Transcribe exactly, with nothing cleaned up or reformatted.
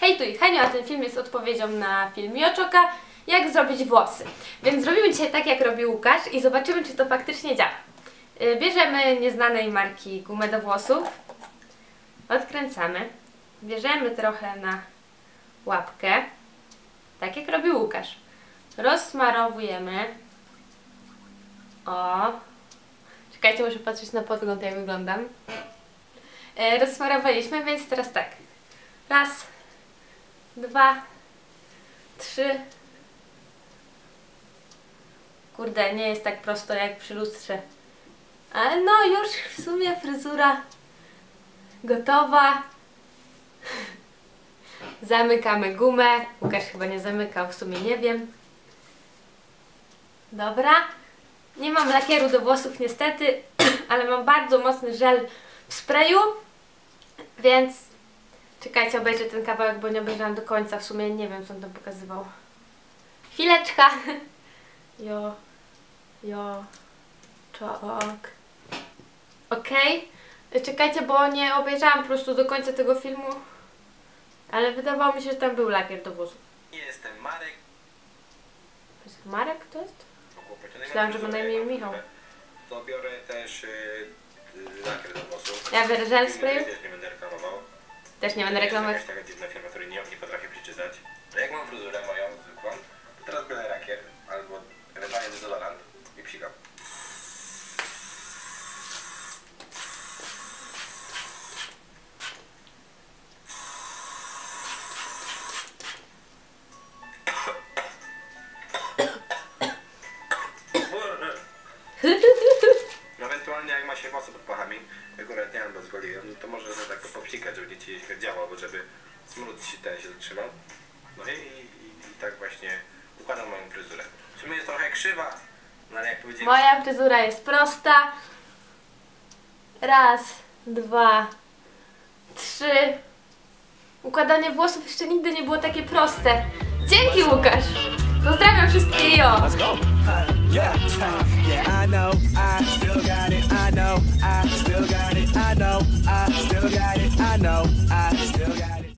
Hej tu i Heniu, a ten film jest odpowiedzią na film Yoczooka, jak zrobić włosy. Więc zrobimy dzisiaj tak, jak robi Łukasz i zobaczymy, czy to faktycznie działa. Bierzemy nieznanej marki gumę do włosów, odkręcamy, bierzemy trochę na łapkę, tak jak robi Łukasz. Rozsmarowujemy. O, czekajcie, muszę patrzeć na podgląd, jak wyglądam. E, rozsmarowaliśmy, więc teraz tak. Raz, dwa, trzy. Kurde, nie jest tak prosto jak przy lustrze. Ale no, już w sumie fryzura gotowa. Zamykamy gumę. Łukasz chyba nie zamykał, w sumie nie wiem. Dobra. Nie mam lakieru do włosów niestety, ale mam bardzo mocny żel w sprayu, więc czekajcie, obejrzę ten kawałek, bo nie obejrzałam do końca, w sumie nie wiem, co on tam pokazywał. Chwileczka. Jo, jo, czok. Okej. Czekajcie, bo nie obejrzałam po prostu do końca tego filmu, ale wydawało mi się, że tam był lakier do włosów. Jestem Marek. To jest Marek, to jest? Myślałam, że ma na imię Michał. To biorę też lakier do włosów. Ja biorę żel spray. Też nie będę reklamował. Też nie będę reklamować. To jest jakaś taka dziwna firma, której nie, nie potrafię przeczytać. Jak mam fryzurę moją zwykłą, to teraz biorę lakier albo ewentualnie dezodorant i psikam. Ewentualnie jak ma się włosy pod pachami, akurat nie mam, bo zgoliłem, no to może tak to popsikać, żeby nie ci śmierdziało, bo żeby smród ci ten się zatrzymał. No i, i, i tak właśnie układam moją fryzurę. W sumie jest trochę krzywa, no ale jak powiedziałem... Moja fryzura jest prosta. Raz, dwa, trzy. Układanie włosów jeszcze nigdy nie było takie proste. Dzięki, Łukasz! Pozdrawiam wszystkich, jo! Yeah, yeah, I know, I still got it, I know, I still got it, I know, I still got it.